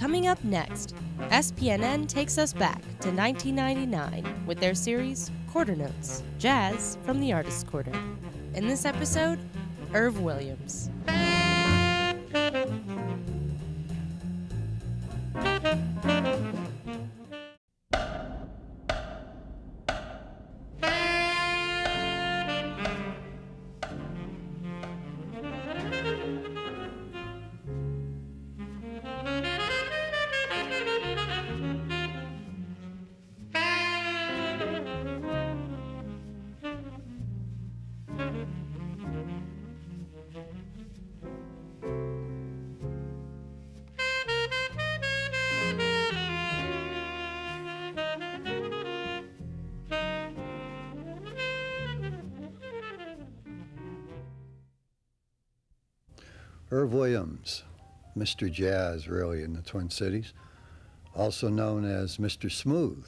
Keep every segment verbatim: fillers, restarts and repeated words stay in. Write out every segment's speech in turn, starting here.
Coming up next, S P N N takes us back to nineteen ninety-nine with their series Quarter Notes, Jazz from the Artists' Quarter. In this episode, Irv Williams. Irv Williams, Mister Jazz, really, in the Twin Cities, also known as Mister Smooth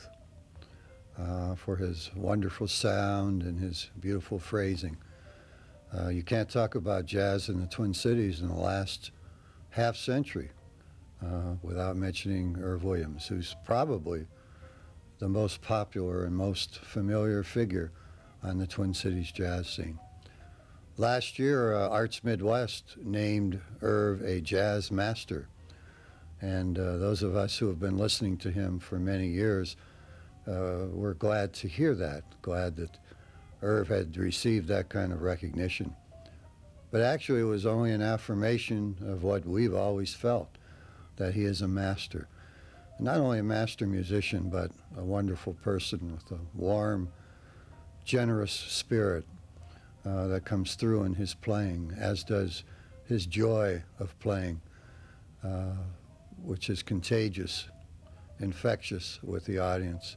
uh, for his wonderful sound and his beautiful phrasing. Uh, you can't talk about jazz in the Twin Cities in the last half century uh, without mentioning Irv Williams, who's probably the most popular and most familiar figure on the Twin Cities jazz scene. Last year, uh, Arts Midwest named Irv a jazz master, and uh, those of us who have been listening to him for many years uh, were glad to hear that, glad that Irv had received that kind of recognition. But actually, it was only an affirmation of what we've always felt, that he is a master. Not only a master musician, but a wonderful person with a warm, generous spirit. Uh, that comes through in his playing, as does his joy of playing, uh, which is contagious, infectious with the audience.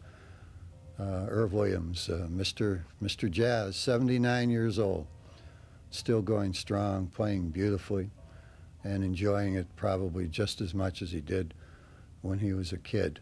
Uh, Irv Williams, uh, Mister Mister Jazz, seventy-nine years old, still going strong, playing beautifully, and enjoying it probably just as much as he did when he was a kid.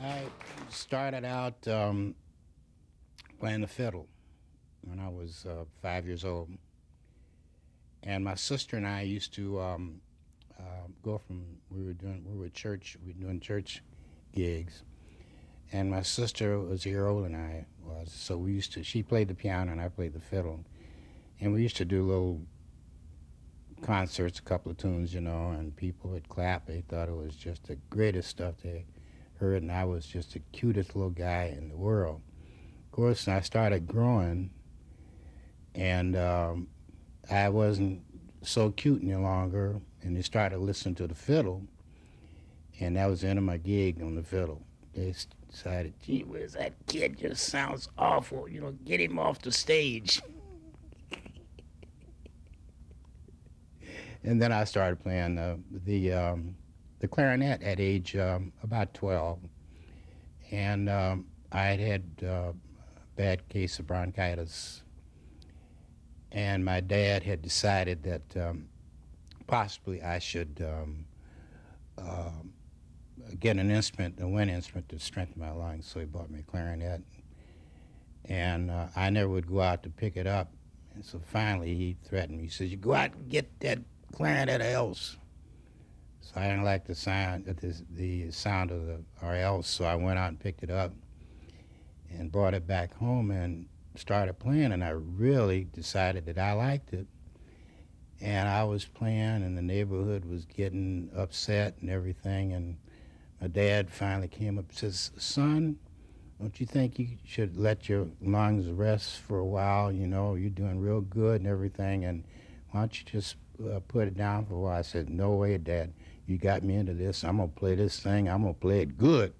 I started out um, playing the fiddle when I was uh, five years old. And my sister and I used to um, uh, go from, we were doing, we were at church, we were doing church gigs. And my sister was a year older than I was, so we used to, she played the piano and I played the fiddle. And we used to do little concerts, a couple of tunes, you know, and people would clap. They thought it was just the greatest stuff they heard, and I was just the cutest little guy in the world. Of course, I started growing, and um, I wasn't so cute any longer, and they started listening to the fiddle, and that was the end of my gig on the fiddle. They decided, gee whiz, that kid just sounds awful. You know, get him off the stage. And then I started playing uh, the um, the clarinet at age um, about twelve. And um, I had had uh, a bad case of bronchitis. And my dad had decided that um, possibly I should um, uh, get an instrument, a wind instrument, to strengthen my lungs. So he bought me a clarinet. And uh, I never would go out to pick it up. And so finally he threatened me. He says, you go out and get that clarinet or else. So I didn't like the sound, the, the sound of the or else, so I went out and picked it up and brought it back home and started playing, and I really decided that I liked it. And I was playing, and the neighborhood was getting upset and everything, and my dad finally came up and says, son, don't you think you should let your lungs rest for a while? You know, you're doing real good and everything, and why don't you just uh, put it down for a while? I said, no way, Dad. You got me into this. I'm going to play this thing. I'm going to play it good.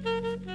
Thank you.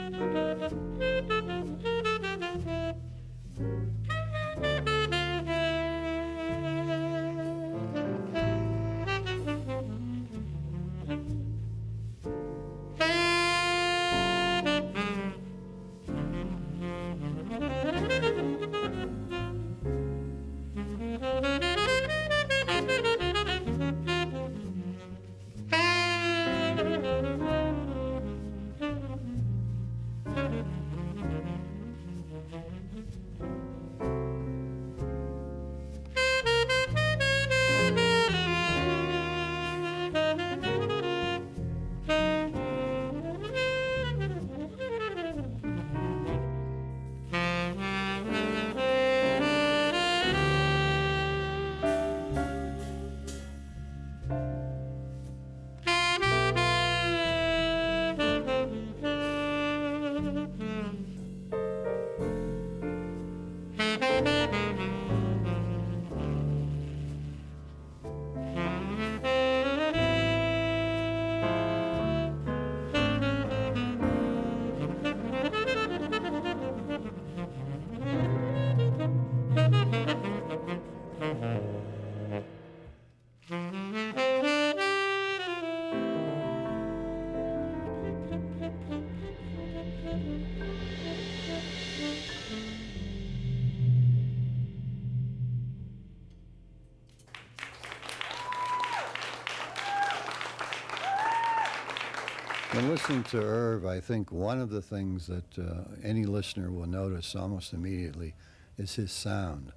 When listening to Irv, I think one of the things that uh, any listener will notice almost immediately is his sound.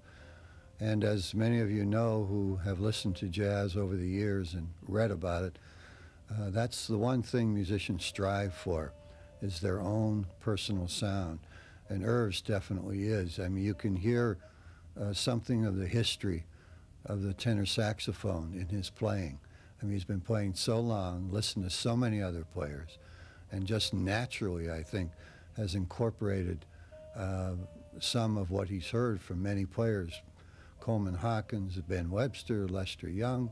And as many of you know who have listened to jazz over the years and read about it, uh, that's the one thing musicians strive for, is their own personal sound. And Irv's definitely is. I mean, you can hear uh, something of the history of the tenor saxophone in his playing. I mean, he's been playing so long, listened to so many other players, and just naturally, I think, has incorporated uh, some of what he's heard from many players. Coleman Hawkins, Ben Webster, Lester Young,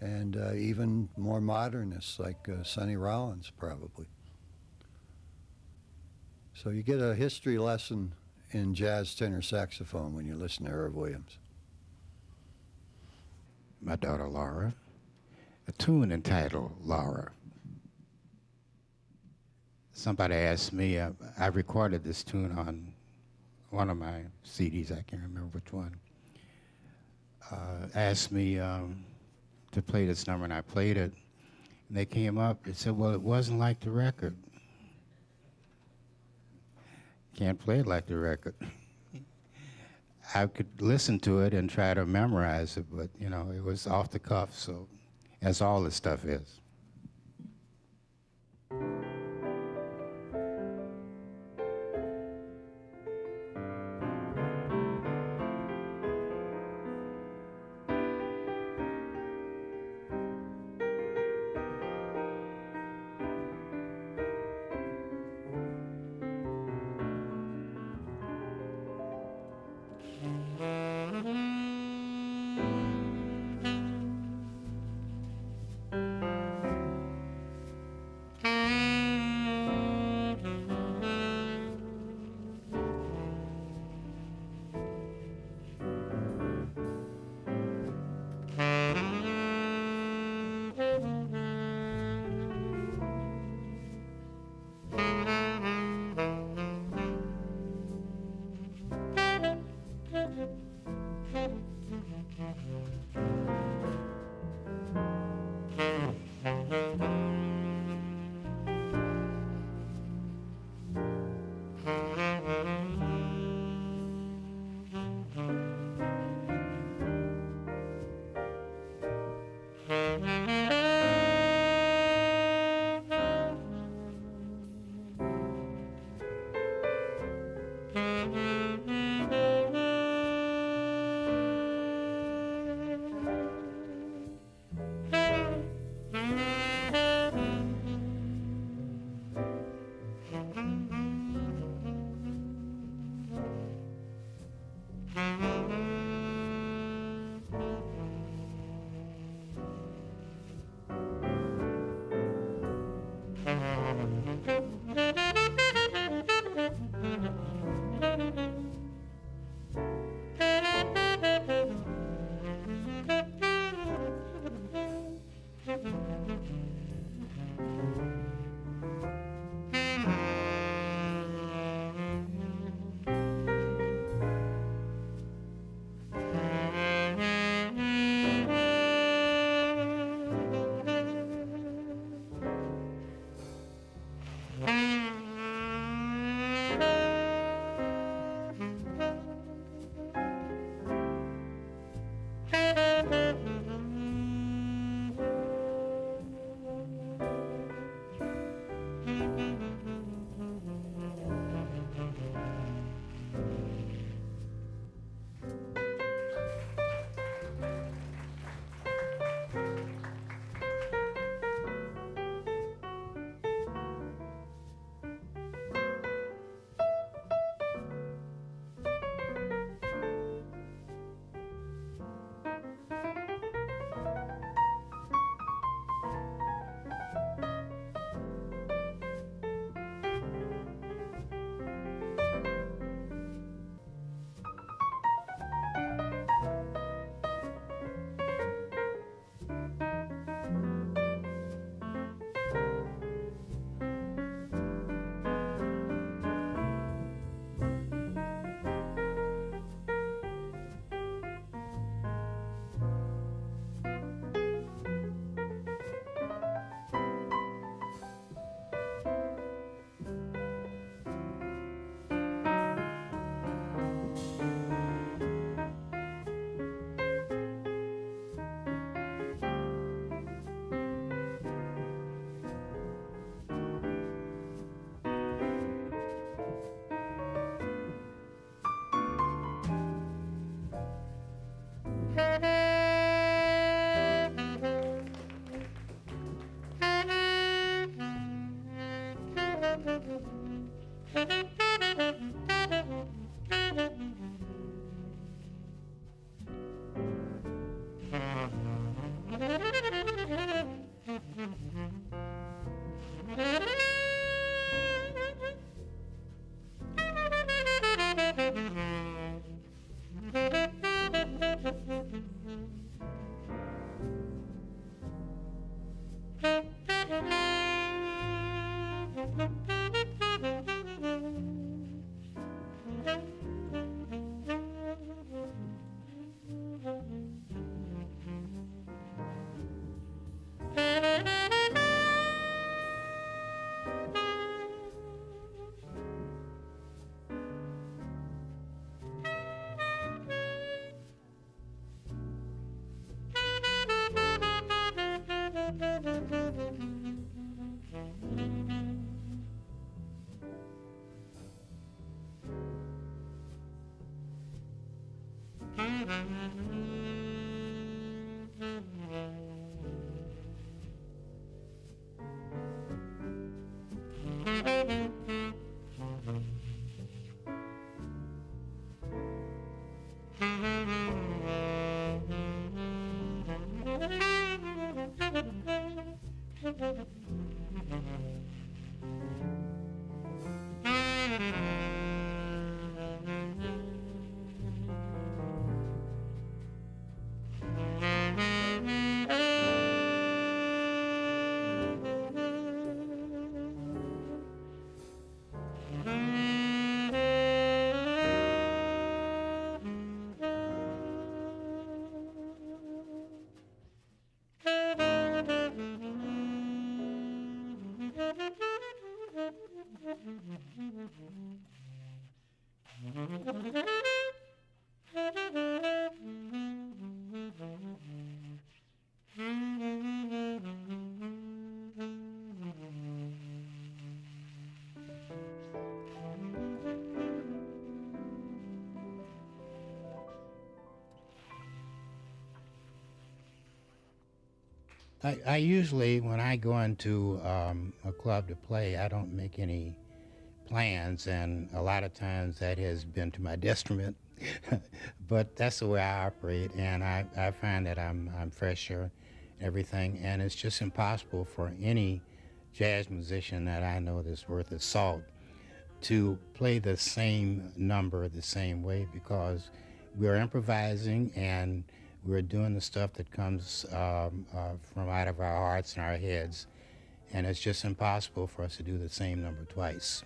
and uh, even more modernists like uh, Sonny Rollins, probably. So you get a history lesson in jazz tenor saxophone when you listen to Irv Williams. My daughter Laura, a tune entitled Laura. Somebody asked me, uh, I recorded this tune on one of my C Ds, I can't remember which one. Uh, asked me um, to play this number, and I played it. And they came up and said, well, it wasn't like the record. Can't play it like the record. I could listen to it and try to memorize it, but, you know, it was off the cuff, so that's all this stuff is. Thank you. I, I usually, when I go into um, a club to play, I don't make any plans, and a lot of times that has been to my detriment. But that's the way I operate, and I, I find that I'm, I'm fresher, everything, and it's just impossible for any jazz musician that I know that's worth its salt to play the same number the same way, because we're improvising and we're doing the stuff that comes um, uh, from out of our hearts and our heads, and it's just impossible for us to do the same number twice.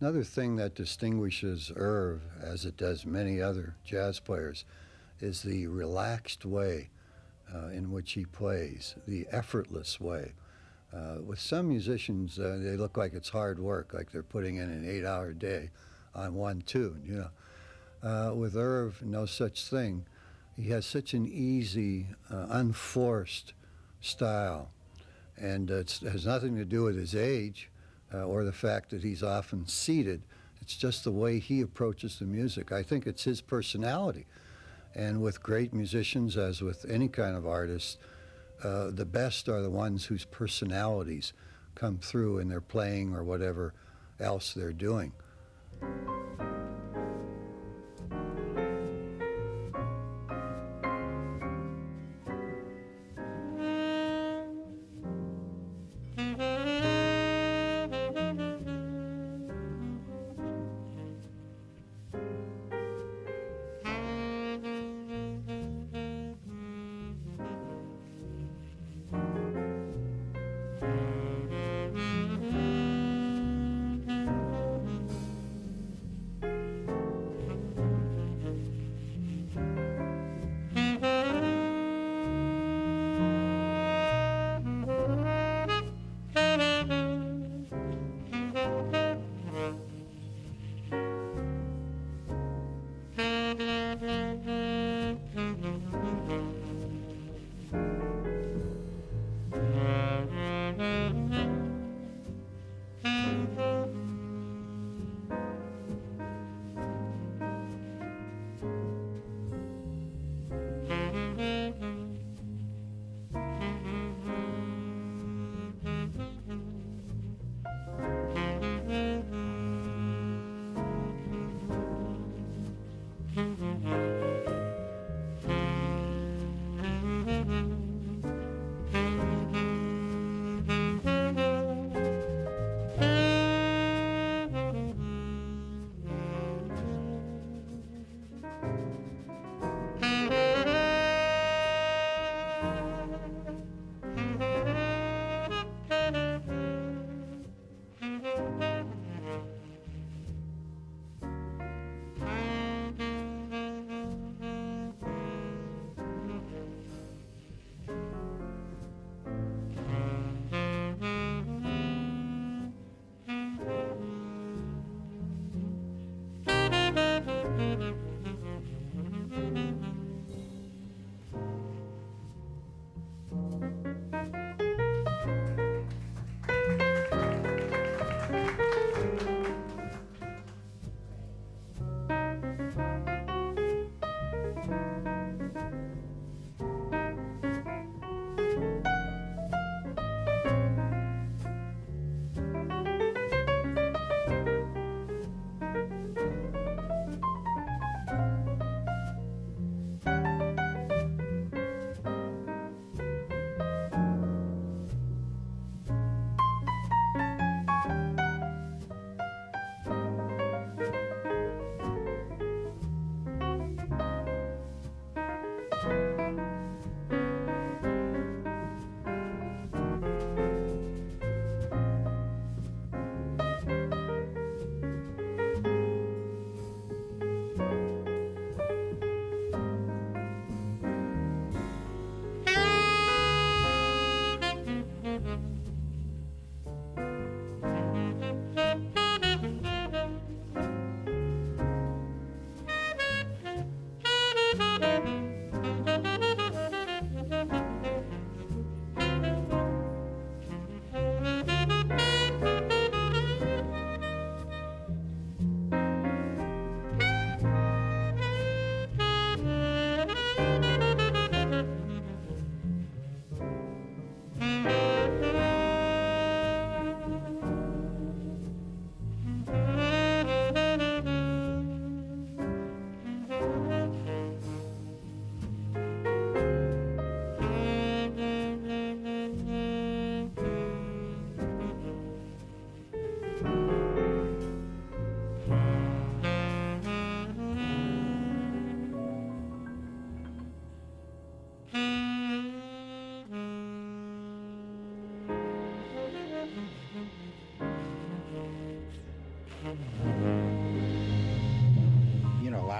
Another thing that distinguishes Irv, as it does many other jazz players, is the relaxed way uh, in which he plays, the effortless way. Uh, with some musicians, uh, they look like it's hard work, like they're putting in an eight-hour day on one tune, you know. Uh, with Irv, no such thing. He has such an easy, uh, unforced style, and it has nothing to do with his age uh, or the fact that he's often seated. It's just the way he approaches the music. I think it's his personality. And with great musicians, as with any kind of artist, uh, the best are the ones whose personalities come through in their playing or whatever else they're doing.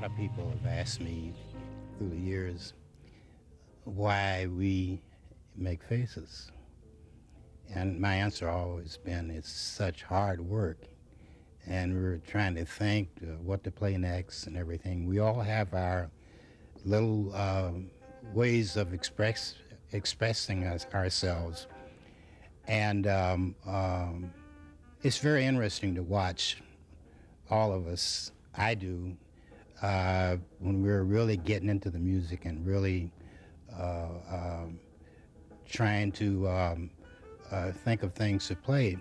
of people have asked me through the years why we make faces. And my answer always been, it's such hard work. And we were trying to think uh, what to play next and everything. We all have our little uh, ways of express, expressing us, ourselves. And um, um, it's very interesting to watch all of us, I do, uh, when we were really getting into the music and really uh, uh, trying to um, uh, think of things to play.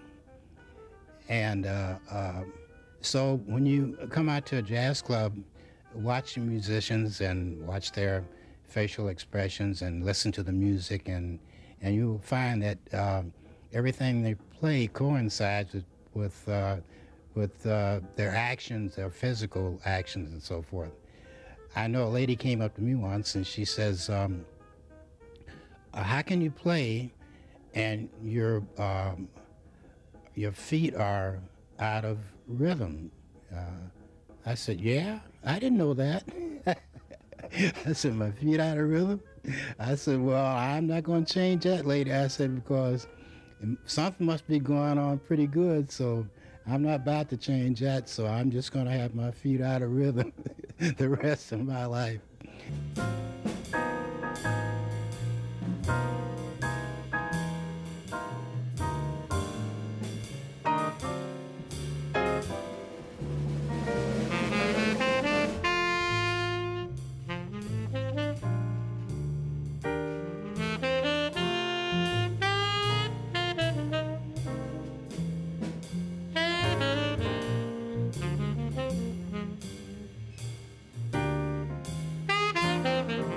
And uh, uh, so when you come out to a jazz club, watch the musicians and watch their facial expressions and listen to the music, and, and you'll find that uh, everything they play coincides with, with, uh, with uh, their actions, their physical actions and so forth. I know a lady came up to me once and she says, um, how can you play and you're um, your feet are out of rhythm? Uh, I said, yeah, I didn't know that. I said, my feet out of rhythm? I said, well, I'm not going to change that, lady. I said, because something must be going on pretty good, so I'm not about to change that, so I'm just going to have my feet out of rhythm the rest of my life. Thank you.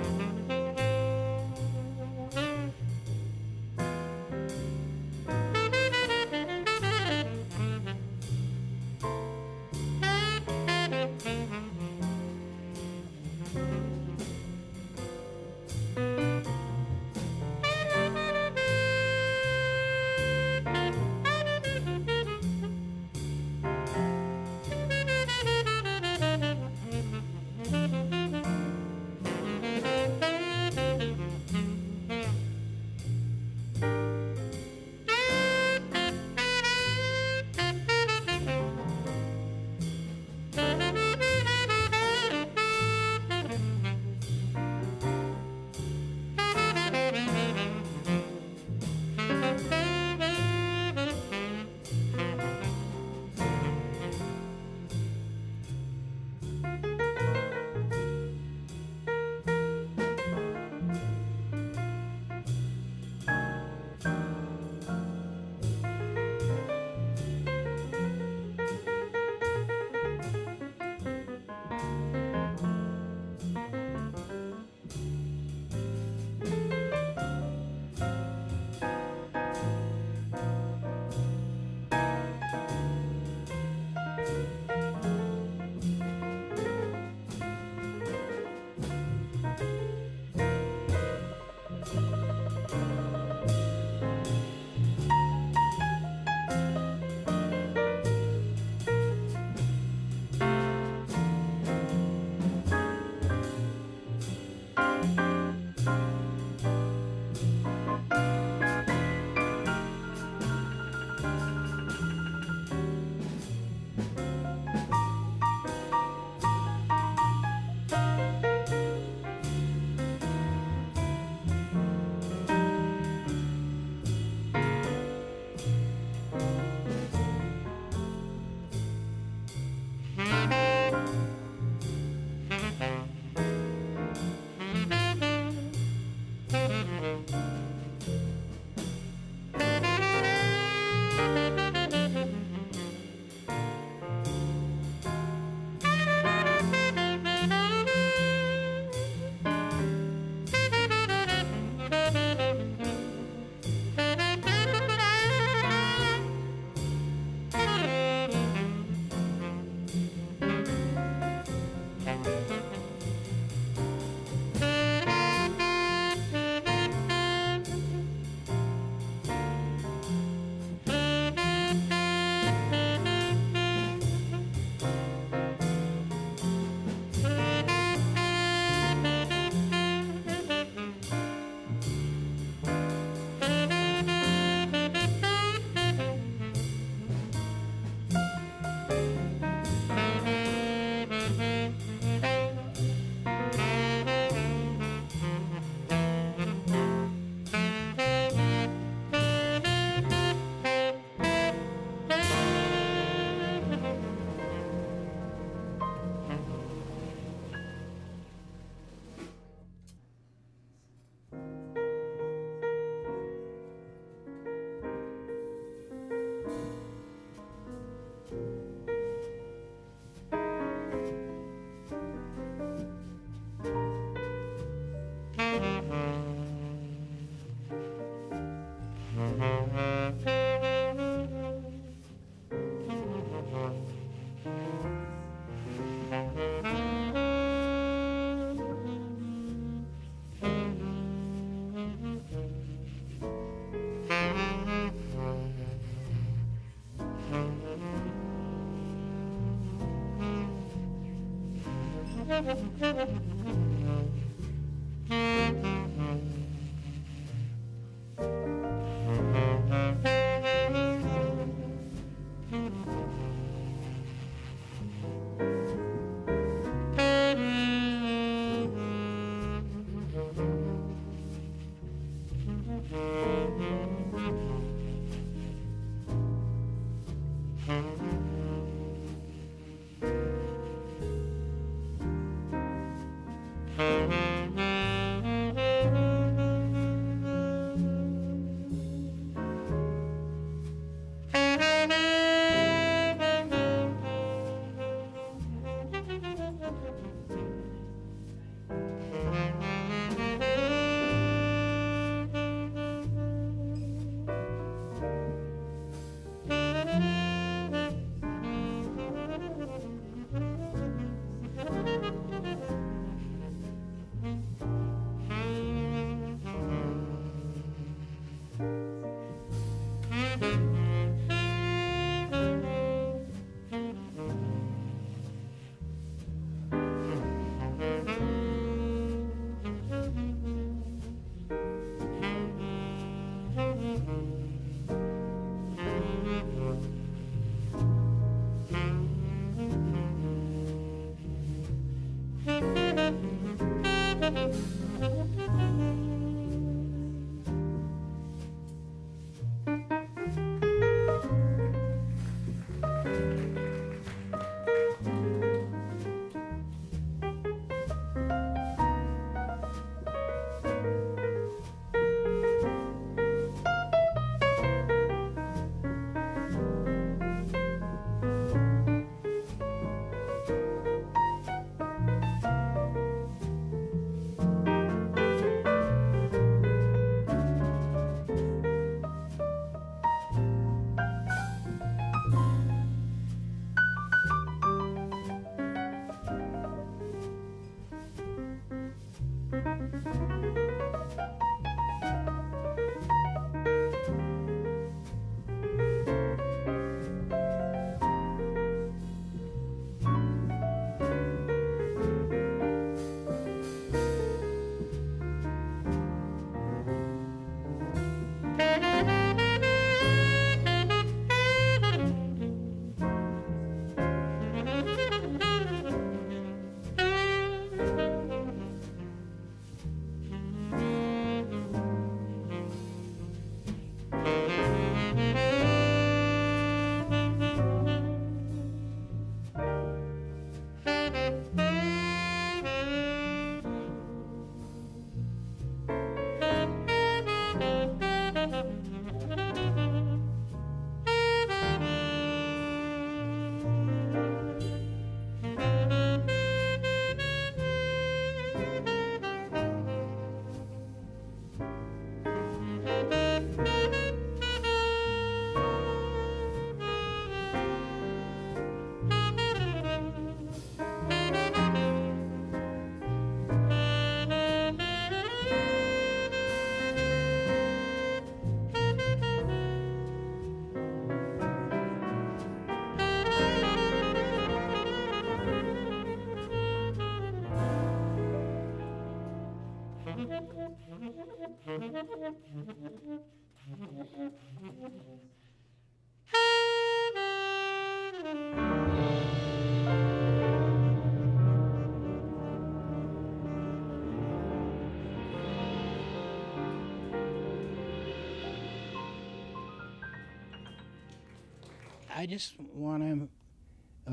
I just want to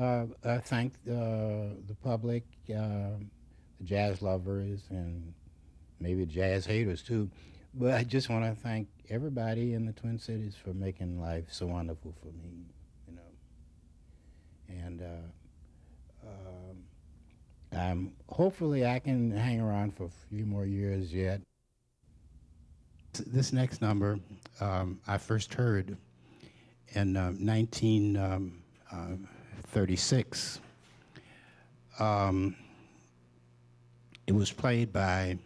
uh, uh, thank uh, the public, uh, the jazz lovers, and maybe jazz haters too. But I just want to thank everybody in the Twin Cities for making life so wonderful for me, you know. And uh, uh, I'm hopefully I can hang around for a few more years yet. This next number um, I first heard in uh, nineteen thirty-six, um, it was played by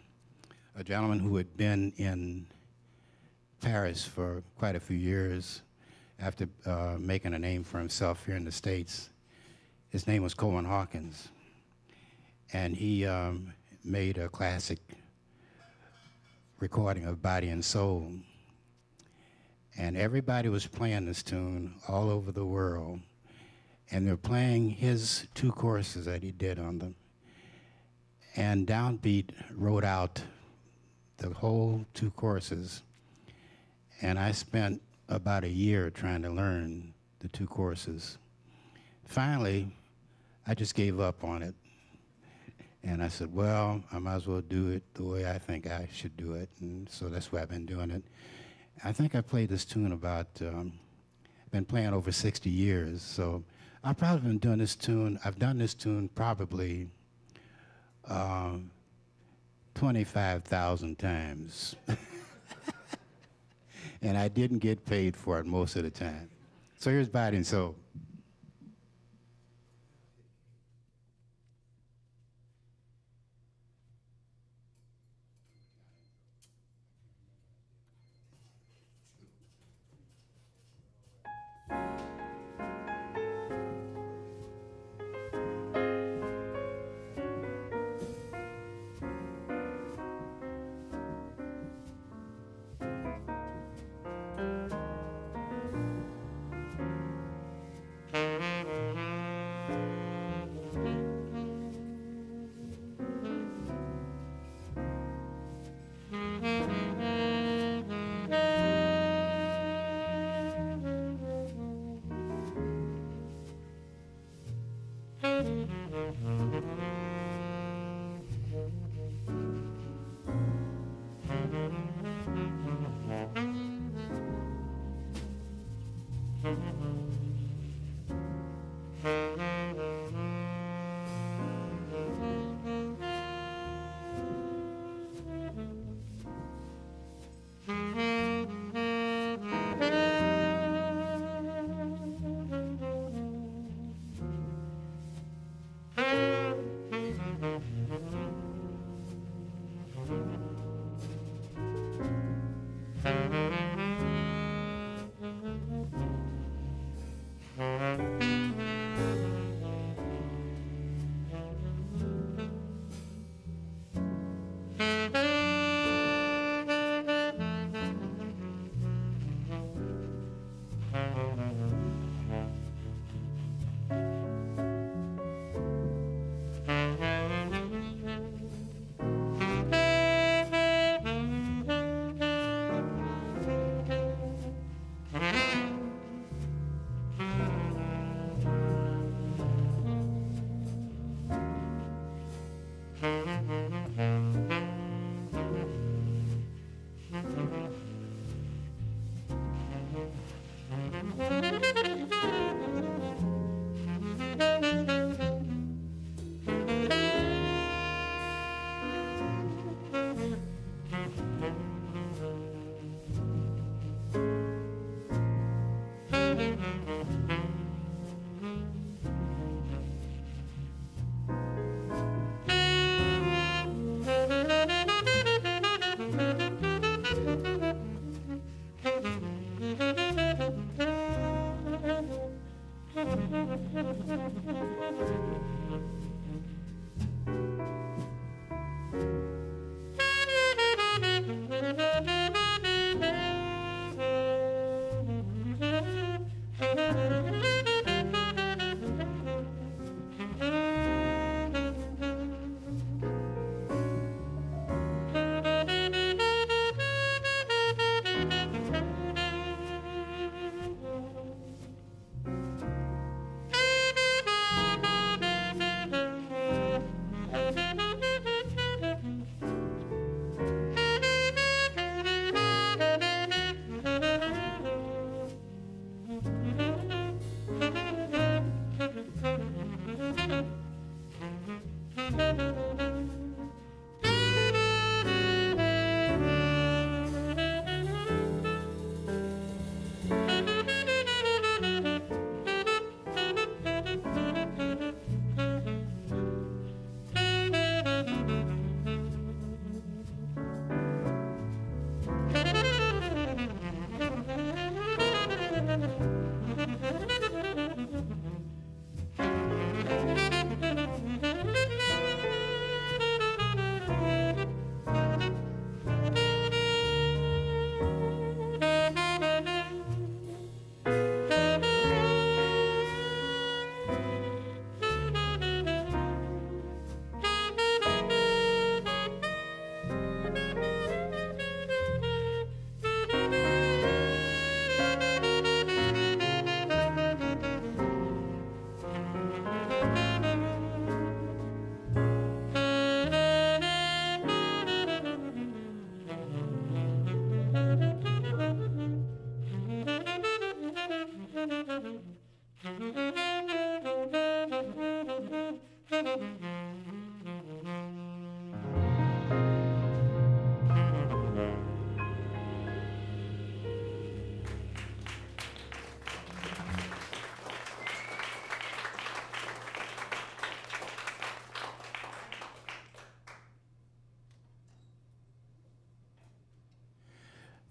a gentleman who had been in Paris for quite a few years after uh, making a name for himself here in the States. His name was Coleman Hawkins. and he um, made a classic recording of Body and Soul. And everybody was playing this tune all over the world. And they're playing his two choruses that he did on them. And Downbeat wrote out the whole two choruses. And I spent about a year trying to learn the two choruses. Finally, I just gave up on it. And I said, well, I might as well do it the way I think I should do it. And so that's why I've been doing it. I think I played this tune about, um, been playing over sixty years. So I've probably been doing this tune, I've done this tune probably uh, twenty-five thousand times. And I didn't get paid for it most of the time. So here's Body and Soul.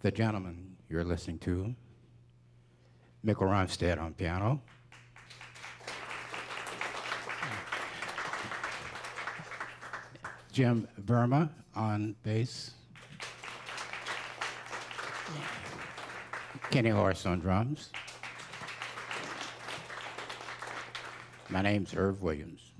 The gentleman you're listening to, Michael Ronstead on piano, Jim Verma on bass, Kenny Horse on drums. My name's Irv Williams.